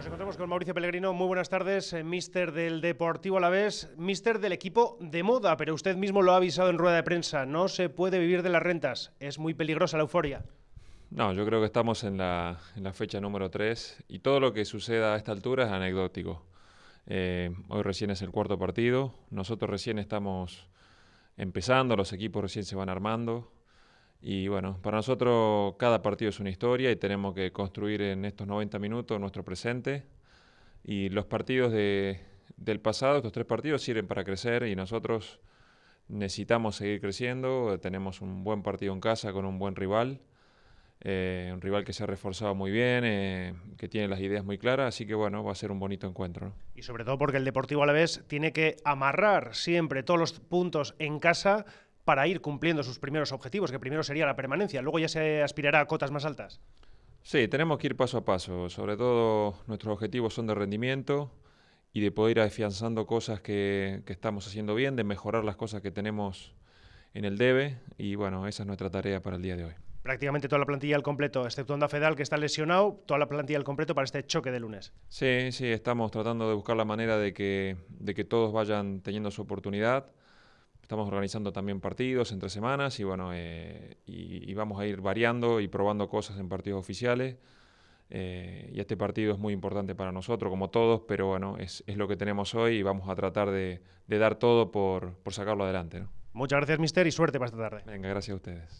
Nos encontramos con Mauricio Pellegrino. Muy buenas tardes, míster del Deportivo Alavés, míster del equipo de moda, pero usted mismo lo ha avisado en rueda de prensa, no se puede vivir de las rentas, es muy peligrosa la euforia. No, yo creo que estamos en la fecha número 3 y todo lo que suceda a esta altura es anecdótico. Hoy recién es el cuarto partido, nosotros recién estamos empezando, los equipos recién se van armando. Y bueno, para nosotros cada partido es una historia y tenemos que construir en estos 90 minutos nuestro presente. Y los partidos del pasado, estos tres partidos, sirven para crecer y nosotros necesitamos seguir creciendo. Tenemos un buen partido en casa con un buen rival, un rival que se ha reforzado muy bien, que tiene las ideas muy claras, así que bueno, va a ser un bonito encuentro, ¿no? Y sobre todo porque el Deportivo Alavés tiene que amarrar siempre todos los puntos en casa para ir cumpliendo sus primeros objetivos, que primero sería la permanencia, luego ya se aspirará a cotas más altas. Sí, tenemos que ir paso a paso, sobre todo nuestros objetivos son de rendimiento y de poder ir afianzando cosas que estamos haciendo bien, de mejorar las cosas que tenemos en el debe, y bueno, esa es nuestra tarea para el día de hoy. Prácticamente toda la plantilla al completo, exceptuando a Fedal, que está lesionado, toda la plantilla al completo para este choque de lunes. Sí, estamos tratando de buscar la manera de que todos vayan teniendo su oportunidad. Estamos organizando también partidos entre semanas y bueno, y vamos a ir variando y probando cosas en partidos oficiales. Y este partido es muy importante para nosotros, como todos, pero bueno, es lo que tenemos hoy y vamos a tratar de dar todo por sacarlo adelante, ¿no? Muchas gracias, míster, y suerte para esta tarde. Venga, gracias a ustedes.